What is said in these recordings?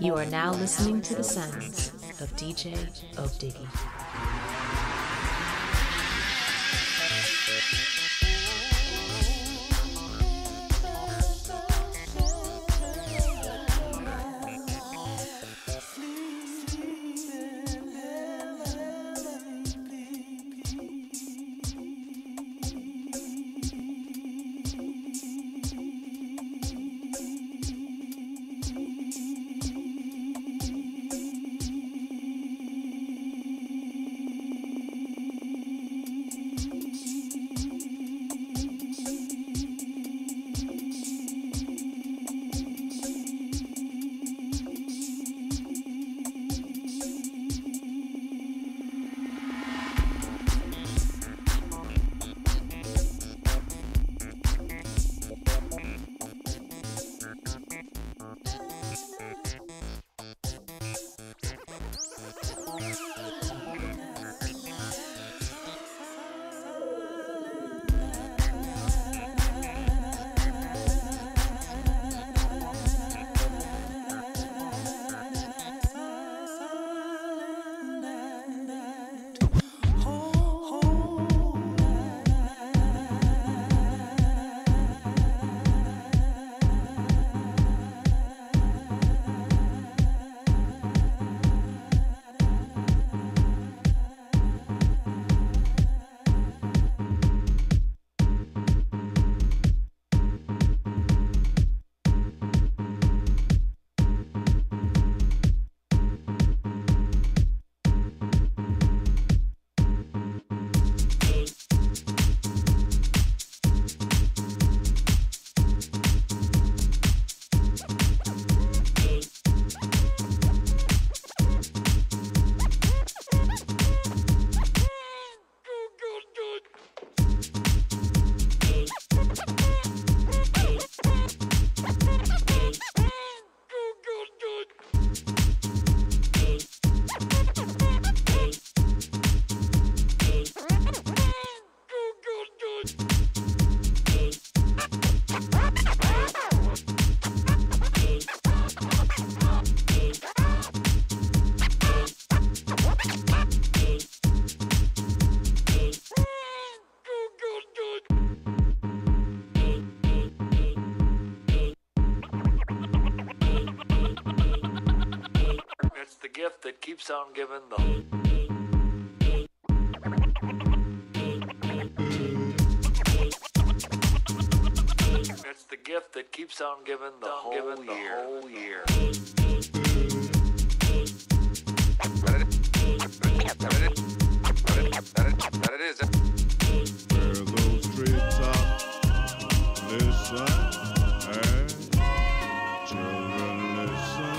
You are now listening to the sounds of DJ Opdiggy. Gift that keeps on giving them. It's the gift that keeps on giving the whole year. That it is. Where those treetops listen and children listen.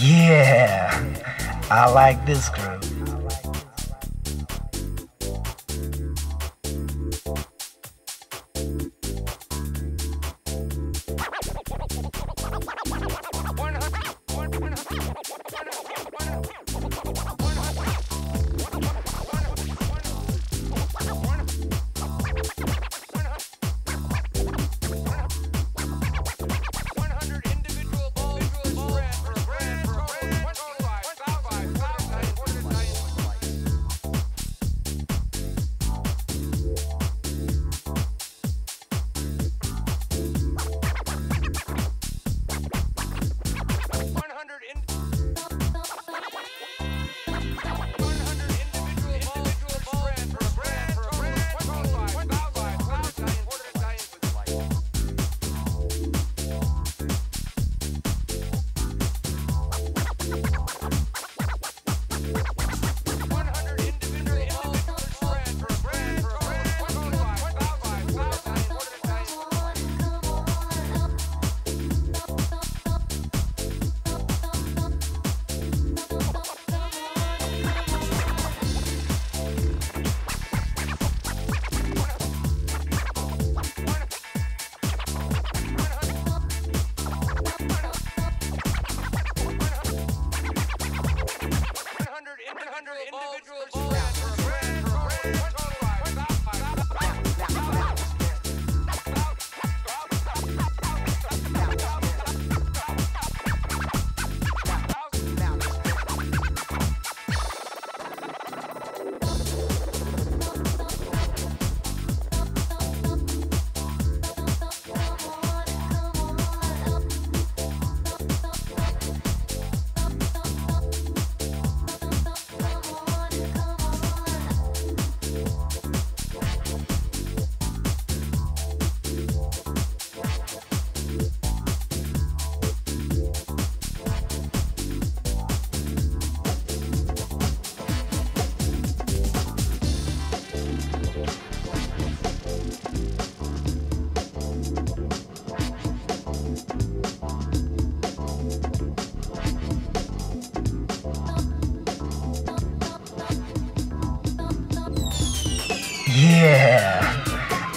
Yeah, I like this groove.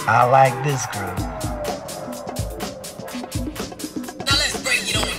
I like this group. Now let's break it on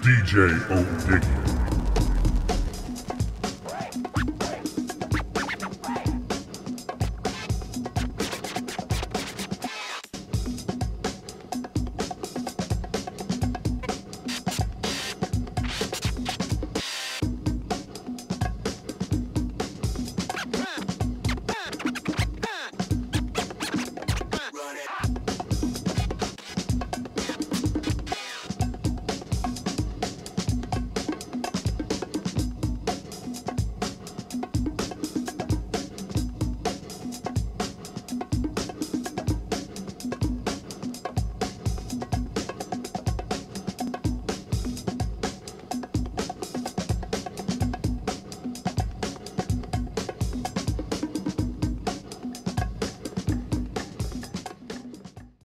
DJ Opdiggy.